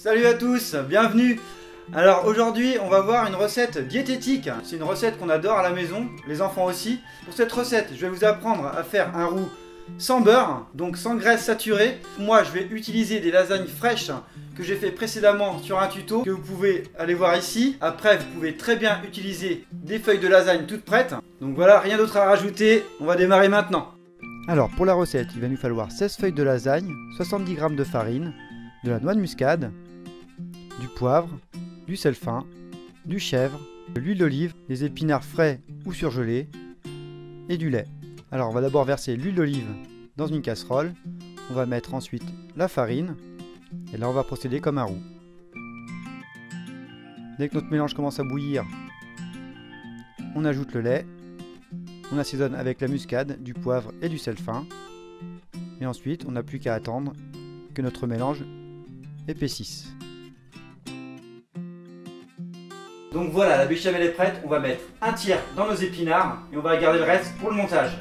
Salut à tous, bienvenue. Alors aujourd'hui on va voir une recette diététique. C'est une recette qu'on adore à la maison, les enfants aussi. Pour cette recette je vais vous apprendre à faire un roux sans beurre, donc sans graisse saturée. Moi je vais utiliser des lasagnes fraîches que j'ai fait précédemment sur un tuto que vous pouvez aller voir ici. Après vous pouvez très bien utiliser des feuilles de lasagne toutes prêtes. Donc voilà, rien d'autre à rajouter, on va démarrer maintenant. Alors pour la recette il va nous falloir 16 feuilles de lasagne, 70 g de farine, de la noix de muscade, du poivre, du sel fin, du chèvre, de l'huile d'olive, des épinards frais ou surgelés et du lait. Alors on va d'abord verser l'huile d'olive dans une casserole, on va mettre ensuite la farine et là on va procéder comme un roux. Dès que notre mélange commence à bouillir, on ajoute le lait, on assaisonne avec la muscade, du poivre et du sel fin et ensuite on n'a plus qu'à attendre que notre mélange épaississe. Donc voilà, la béchamel est prête, on va mettre un tiers dans nos épinards et on va garder le reste pour le montage.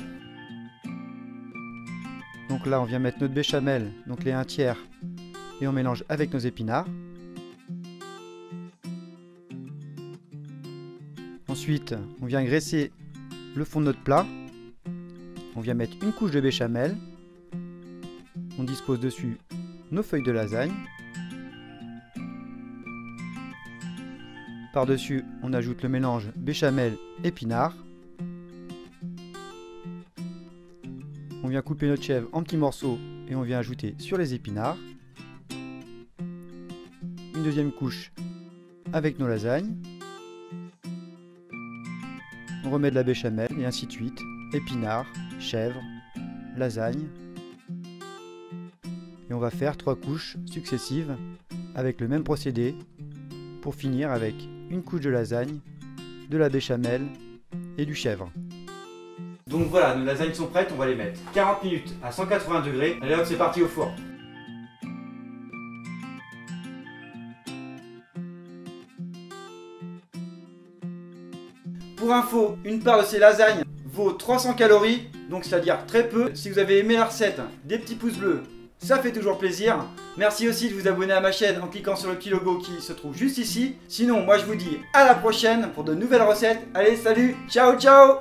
Donc là on vient mettre notre béchamel, donc les 1/3, et on mélange avec nos épinards. Ensuite on vient graisser le fond de notre plat, on vient mettre une couche de béchamel, on dispose dessus nos feuilles de lasagne. Par-dessus, on ajoute le mélange béchamel-épinard. On vient couper notre chèvre en petits morceaux et on vient ajouter sur les épinards. Une deuxième couche avec nos lasagnes. On remet de la béchamel et ainsi de suite. Épinards, chèvre, lasagne. Et on va faire 3 couches successives avec le même procédé pour finir avec une couche de lasagne, de la béchamel et du chèvre. Donc voilà, nos lasagnes sont prêtes, on va les mettre 40 minutes à 180 degrés. Allez hop, c'est parti au four. Pour info, une part de ces lasagnes vaut 300 calories, donc c'est-à-dire très peu. Si vous avez aimé la recette, des petits pouces bleus, ça fait toujours plaisir. Merci aussi de vous abonner à ma chaîne en cliquant sur le petit logo qui se trouve juste ici. Sinon, moi je vous dis à la prochaine pour de nouvelles recettes. Allez, salut, ciao, ciao!